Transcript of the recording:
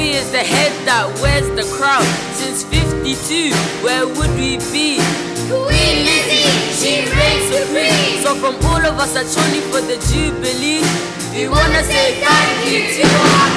Heavy is the head that wears the crown. Since 52, where would we be? Queen Lizzie, she reigns supreme. So from all of us at Choni for the Jubilee, we wanna say thank you to